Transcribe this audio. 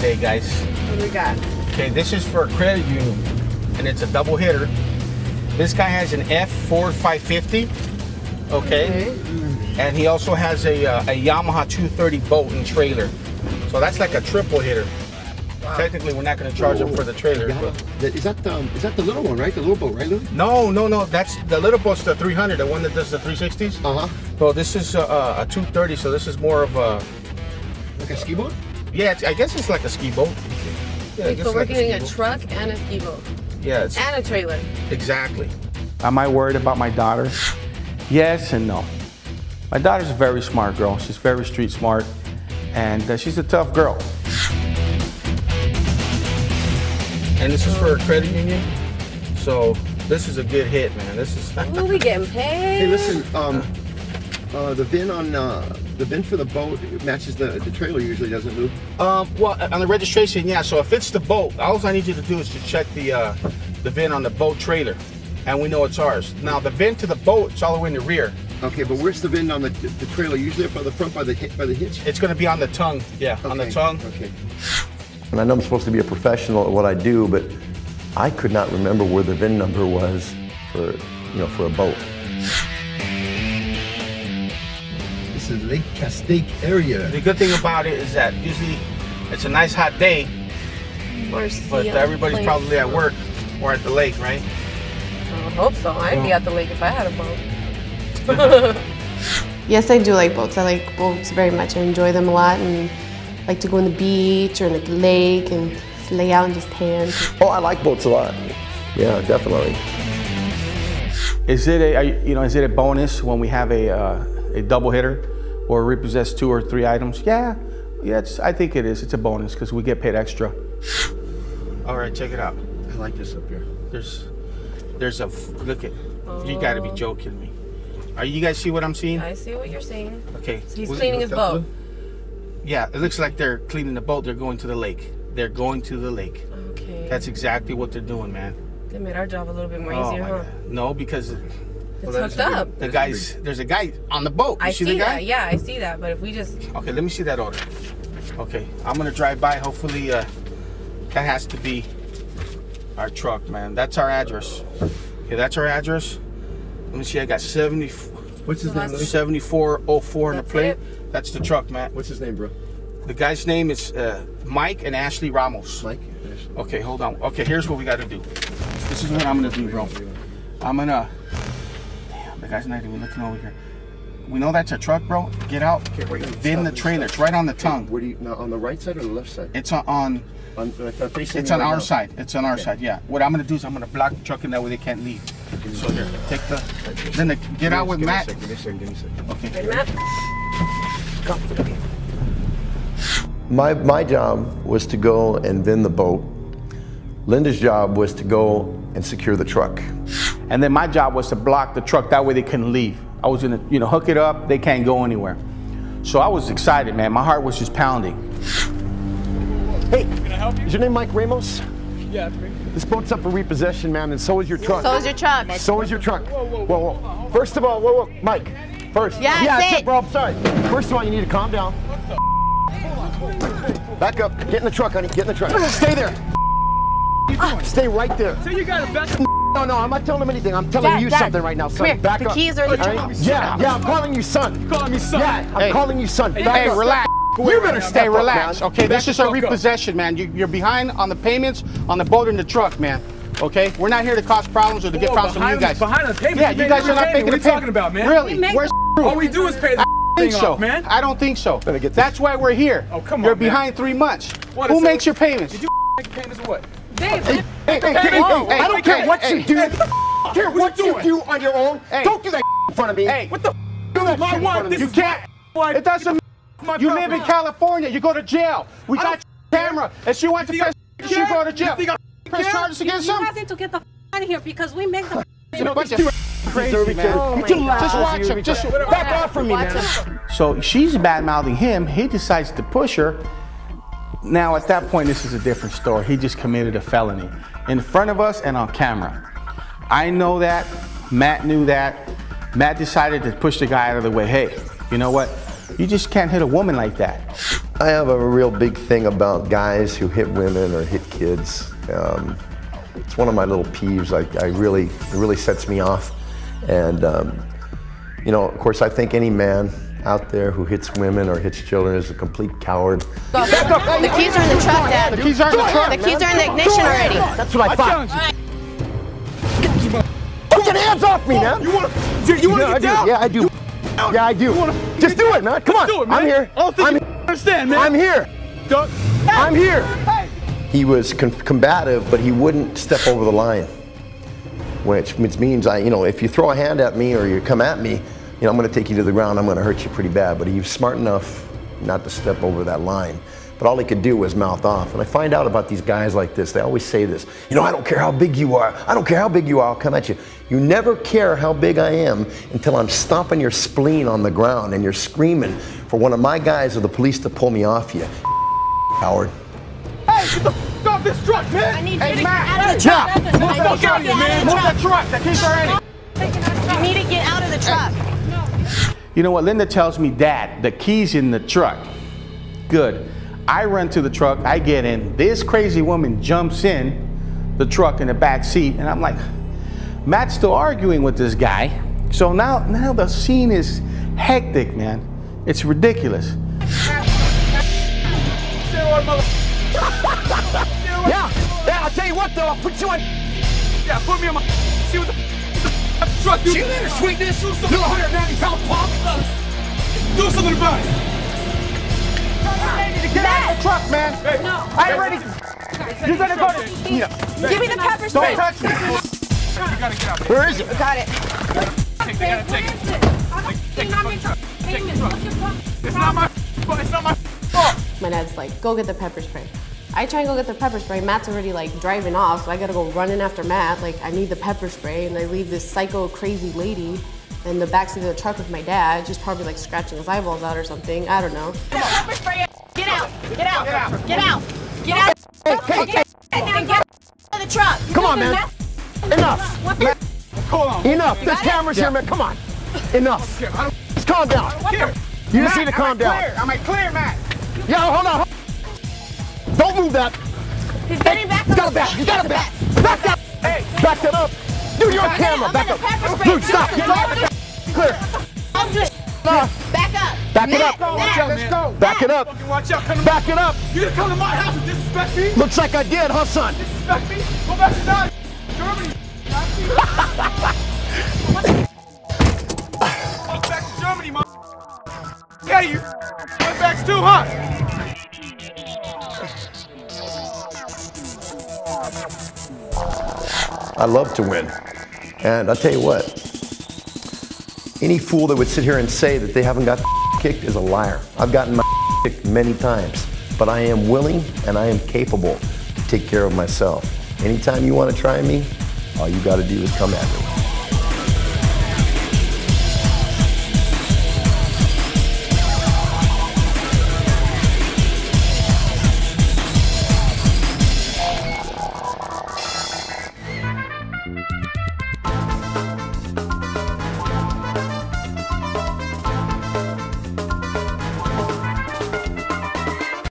today, guys. What do we got? Okay, this is for a credit union, and it's a double hitter. This guy has an F4550, okay? And he also has a Yamaha 230 boat and trailer. So that's like a triple hitter. Wow. Technically, we're not going to charge him for the trailer. Is that the little one, right? The little boat, right, Louis? No, no, no. That's the little boat's the 300, the one that does the 360s. Uh huh. So this is a 230. So this is more of a like a ski boat. Yeah, I guess it's like a ski boat. Yeah, wait, so we're like getting a truck and a ski boat. Yeah. And a trailer. Exactly. Am I worried about my daughter? Yes and no. My daughter's a very smart girl. She's very street smart, and she's a tough girl. And this is for a credit union, so this is a good hit, man. This is. Ooh, we getting paid. Hey, listen, the VIN for the boat matches the trailer usually, doesn't it, Lou? Well, on the registration, yeah. So if it's the boat, all I need you to do is to check the VIN on the boat trailer, and we know it's ours. Now the VIN to the boat, it's all the way in the rear. Okay, but where's the VIN on the trailer? Usually up on the front by the hitch. It's going to be on the tongue. Yeah, okay. On the tongue. Okay. And I know I'm supposed to be a professional at what I do, but I could not remember where the VIN number was for, you know, for a boat. This is Lake Castaic area. The good thing about it is that usually it's a nice hot day, but everybody's probably at work or at the lake, right? I hope so. I'd be at the lake if I had a boat. Yes, I do like boats. I like boats very much. I enjoy them a lot, and I like to go on the beach or like the lake and just lay out and just tan. Oh, I like boats a lot. Yeah, definitely. Is it a bonus when we have a double hitter or repossess 2 or 3 items? Yeah, I think it is. It's a bonus because we get paid extra. All right, check it out. I like this up here. There's a look at. You got to be joking me. Are you guys see what I'm seeing? I see what you're seeing. Okay. So he's cleaning his boat. Yeah, it looks like they're cleaning the boat. They're going to the lake. They're going to the lake. Okay. That's exactly what they're doing, man. They made our job a little bit more easier, huh? No, because it's hooked up. There's a guy on the boat. I see the guy? That. Yeah, I see that. But if we just okay, let me see that order. Okay, I'm gonna drive by. Hopefully, that has to be our truck, man. That's our address. Okay, that's our address. Let me see. I got 70. What's his name? 7404 in the plate. That's the truck, Matt. What's his name, bro? The guy's name is Mike and Ashley Ramos. Mike and Ashley. Okay, hold on. Okay, here's what we got to do. This is what I'm going to do, bro. I'm going to... Damn, the guy's not even looking over here. We know that's a truck, bro. Get out. VIN the trailer. It's right on the tongue. Where do you... Now, on the right side or the left side? It's on our side. It's on our side, yeah. What I'm going to do is I'm going to block the truck in that way they can't leave. So here, take the... Then get out with Matt. Give me a second, give me a second. Okay. Hey, Matt. My job was to go and VIN the boat. Linda's job was to go and secure the truck. And then my job was to block the truck. That way they couldn't leave. I was gonna, you know, hook it up. They can't go anywhere. So I was excited, man. My heart was just pounding. Hey, can I help you? Is your name Mike Ramos? Yeah, that's me. This boat's up for repossession, ma'am, and so is your truck. So is your truck. So is your truck. Whoa, whoa, whoa. Whoa, whoa. First of all, whoa, whoa, Mike. First, yeah, that's it, bro. I'm sorry. First of all, you need to calm down. What the? Back up. Get in the truck, honey. Get in the truck. Stay there. Stay right there. So you got a best. No, I'm not telling him anything. I'm telling you something right now, son. Come here. Back up. The keys are in the truck. Yeah. I'm calling you son. You calling me son? Yeah, I'm calling you son. Hey, relax. You better stay relaxed. Okay, this is a repossession, man. You're behind on the payments on the boat and the truck, man. Okay, we're not here to cause problems or to get problems from you guys. Behind us, yeah, you guys are not making the payment. What are you talking about, man? Really? All we do is pay the thing off, man. I don't think so. That's why we're here. Oh, come on. You're behind 3 months. Who makes your payments? Did you make payments or what? Dave, I don't care what you do. I don't care what you do on your own. Don't do that in front of me. Hey, what the do that in front of me? You can't. It doesn't matter. You live in California. You go to jail. We got your camera. And she wants to press. She go to jail. Press charges against him. You guys need to get the f out of here because we make the crazy, man. Oh, just watch him. Just back off from me, man. So she's bad-mouthing him. He decides to push her. Now, at that point, this is a different story. He just committed a felony in front of us and on camera. I know that. Matt knew that. Matt decided to push the guy out of the way. Hey, you know what? You just can't hit a woman like that. I have a real big thing about guys who hit women or hit kids. It's one of my little peeves. It really sets me off. And you know, of course, I think any man out there who hits women or hits children is a complete coward. The keys are in the truck, Dad. The keys are in the truck. The keys are in the ignition already. That's what I thought. Get hands off me now! You wanna get down? Yeah, I do. Yeah, I do. Just do it, man. Come on. Do it, man. I'm here. I don't think you understand, man. I'm here. I'm here. He was combative, but he wouldn't step over the line, which means you know, if you throw a hand at me or you come at me, you know, I'm going to take you to the ground. I'm going to hurt you pretty bad. But he was smart enough not to step over that line. But all he could do was mouth off. And I find out about these guys like this. They always say this. You know, I don't care how big you are. I don't care how big you are. I'll come at you. You never care how big I am until I'm stomping your spleen on the ground and you're screaming for one of my guys or the police to pull me off you. Howard. Hey, get the f*** off this truck, man! I need you to get out of the truck. Move the fuck out of here, man! Move that truck. That keeps her in it. You need to get out of the truck. You know what? Linda tells me, Dad, the key's in the truck. Good. I run to the truck, I get in, this crazy woman jumps in the truck in the back seat, and I'm like, Matt's still arguing with this guy. So now the scene is hectic, man. It's ridiculous. Yeah, I'll tell you what though, I'll put you on. Yeah, put me on my. See what the truck do. See you later, sweetness. Do something. You're 190-pound pop. Do something about it. Get out of the truck, man! Hey, no. I'm ready. You're gonna go to. Give me the pepper spray. Don't touch me. You gotta get out. Where is it? Got it. They gotta take it. Take the truck. It's not my fault. It's not my fault. My dad's like, go get the pepper spray. I try and go get the pepper spray. Matt's already like driving off, so I gotta go running after Matt. Like, I need the pepper spray, and I leave this psycho, crazy lady in the backseat of the truck with my dad, just probably like scratching his eyeballs out or something. I don't know. Pepper spray. Get out! Get out! Get out! Get out! Get out of the truck! Come on, man! Enough! Hold on! Enough! This camera's here, man! Come on! Enough! Just calm down! You just need to calm down! Am I clear, Matt? Yo, hold on! Don't move that! He's getting back! He's got a back! He's got a back! Back that! Hey! Back that up! Dude, you're on camera! Back up! Dude, stop! Get out! Clear! Back up! Back it up! Let's go! Back it up! Back it up! You didn't come to my house and disrespect me? Looks like I did, huh, son? Disrespect me? Go back to Dodge, Germany. What the Go back to Germany, my. Yeah, you went back too, huh? I love to win, and I'll tell you what. Any fool that would sit here and say that they haven't got kicked is a liar. I've gotten my kicked many times, but I am willing and I am capable to take care of myself. Anytime you want to try me, all you got to do is come at me.